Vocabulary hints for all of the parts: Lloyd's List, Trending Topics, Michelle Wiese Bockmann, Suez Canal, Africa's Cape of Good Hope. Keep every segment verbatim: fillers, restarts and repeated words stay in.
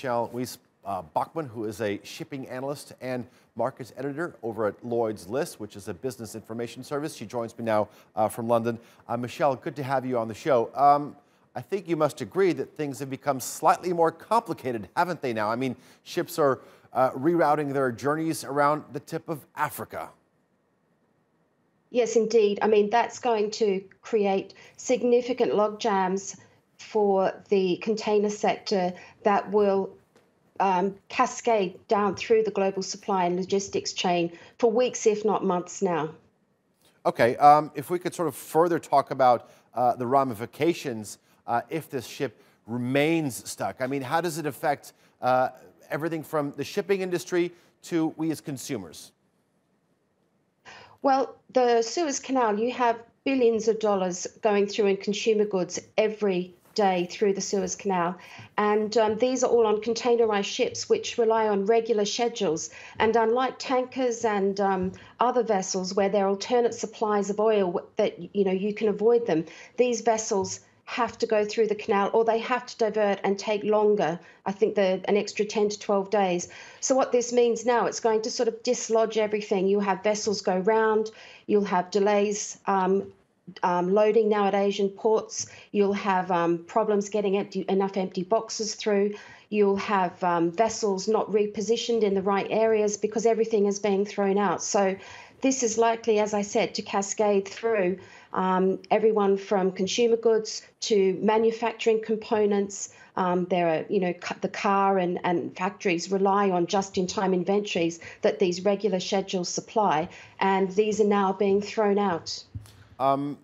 Michelle Wiese uh, Bockmann, who is a shipping analyst and markets editor over at Lloyd's List, which is a business information service. She joins me now uh, from London. Uh, Michelle, good to have you on the show. Um, I think you must agree that things have become slightly more complicated, haven't they now? I mean, ships are uh, rerouting their journeys around the tip of Africa. Yes, indeed. I mean, that's going to create significant log jams for the container sector that will um, cascade down through the global supply and logistics chain for weeks, if not months now. Okay. Um, if we could sort of further talk about uh, the ramifications uh, if this ship remains stuck. I mean, how does it affect uh, everything from the shipping industry to we as consumers? Well, the Suez Canal, you have billions of dollars going through in consumer goods every day through the Suez Canal. And um, these are all on containerized ships, which rely on regular schedules. And unlike tankers and um, other vessels where there are alternate supplies of oil that, you know, you can avoid them, these vessels have to go through the canal, or they have to divert and take longer, I think the, an extra ten to twelve days. So what this means now, it's going to sort of dislodge everything. You'll have vessels go round, you'll have delays um, um, loading now at Asian ports, you'll have um, problems getting empty, enough empty boxes through, you'll have um, vessels not repositioned in the right areas because everything is being thrown out. So this is likely, as I said, to cascade through um, everyone from consumer goods to manufacturing components. Um, there are, you know, the car and, and factories rely on just-in-time inventories that these regular schedules supply, and these are now being thrown out. Um,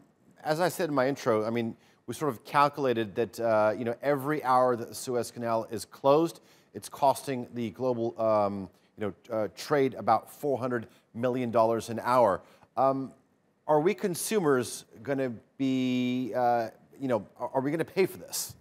as I said in my intro, I mean, we sort of calculated that, uh, you know, every hour that the Suez Canal is closed, it's costing the global um, you know, uh, trade about four hundred million dollars an hour. Um, are we consumers going to be, uh, you know, are we going to pay for this?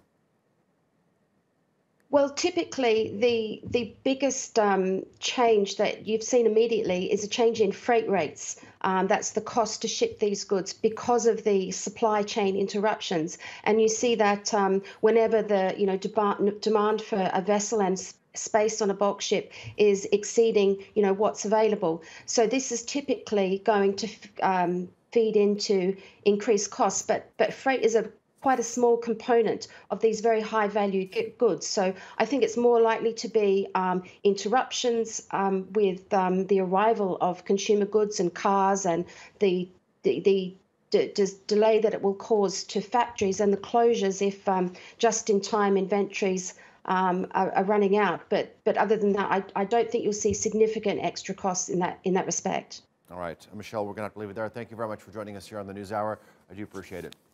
Well, typically the the biggest um, change that you've seen immediately is a change in freight rates. Um, that's the cost to ship these goods because of the supply chain interruptions. And you see that um, whenever the, you know, deba- demand for a vessel and space on a bulk ship is exceeding, you know, what's available. So this is typically going to um, feed into increased costs, but but freight is a quite a small component of these very high value goods. So I think it's more likely to be um, interruptions um, with um, the arrival of consumer goods and cars, and the the, the d d delay that it will cause to factories and the closures if um, just-in-time inventories Um, are, are running out, but but other than that, I, I don't think you'll see significant extra costs in that in that respect. All right, Michelle, we're going to have to leave it there. Thank you very much for joining us here on the News Hour. I do appreciate it.